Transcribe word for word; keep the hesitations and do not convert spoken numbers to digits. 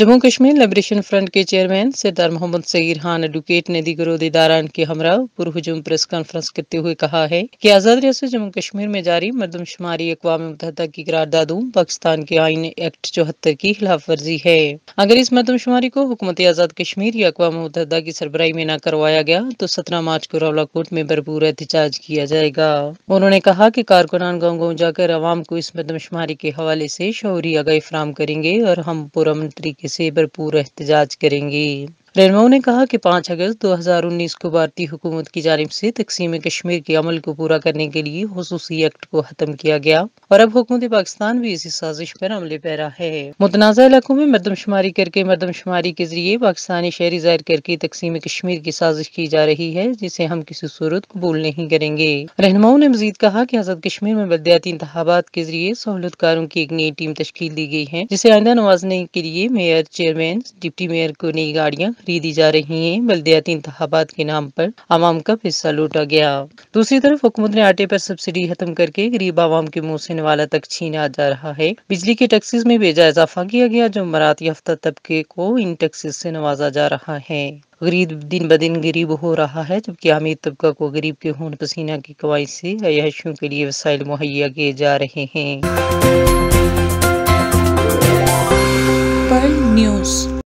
Jammu Kashmir liberation front के chairman Sardar Mohammad Saeer Khan advocate ने दीगर अहदेदारान के हमरा पुरहुजूम प्रेस कॉन्फ्रेंस करते हुए कहा है कि आज़ाद रियासत जम्मू कश्मीर में जारी मरदमशुमारी अक़वाम मुत्तहदा की क़रारदादों पाकिस्तान के आइन एक्ट चौहत्तर की खिलाफ वर्जी है। अगर इस मरदमशुमारी को हुकूमत आज़ाद कश्मीर या अक़वाम मुत्तहदा की सरबराही में न करवाया गया तो सत्रह मार्च को रौलाकोट में भरपूर एहतजाज किया जाएगा। उन्होंने कहा कि कारकुनान गाँव गाँव जाकर आवाम को इस मरदमशुमारी के हवाले से शऊरी आगाही फराहम करेंगे और हम पुरअमन तरीके से भरपूर एहतजाज करेंगे। रहनुमाओं ने कहा कि पाँच अगस्त दो हज़ार उन्नीस को भारतीय हुकूमत की जानिब से तकसीम कश्मीर के अमल को पूरा करने के लिए खुसूसी एक्ट को खत्म किया गया और अब हुकूमत पाकिस्तान भी इसी साजिश पर अमल पैरा है। मुतनाज़ा इलाकों में मरदमशुमारी करके मरदमशुमारी के जरिए पाकिस्तानी शहरी जाहिर करके तकसीम कश्मीर की साजिश की जा रही है, जिसे हम किसी सूरत कबूल नहीं करेंगे। रहनुमाओं ने मजीद कहा कि आज़ाद कश्मीर में बलदियाती इंतखाबात के जरिए सहूलतकारों की एक नई टीम तश्कील दी गई है, जिसे आइंदा नवाजने के लिए मेयर, चेयरमैन, डिप्टी मेयर को नई गाड़ियाँ खरीदी जा रही है। बलदियाती इंतखाबात के नाम पर आवाम का हिस्सा लूटा गया। दूसरी तरफ हुकूमत ने आटे पर सब्सिडी खत्म करके गरीब आवाम के मुँह से निवाला तक छीना जा रहा है। बिजली के टैक्सेस में बेजा इजाफा किया गया, जो मराठी हफ्ता तबके को इन टैक्सेस से नवाजा जा रहा है। गरीब दिन ब दिन गरीब हो रहा है, जबकि अमीर तबका को गरीब के खून पसीना की कवाई से अय्याशियों के लिए वसाइल मुहैया किए जा रहे हैं।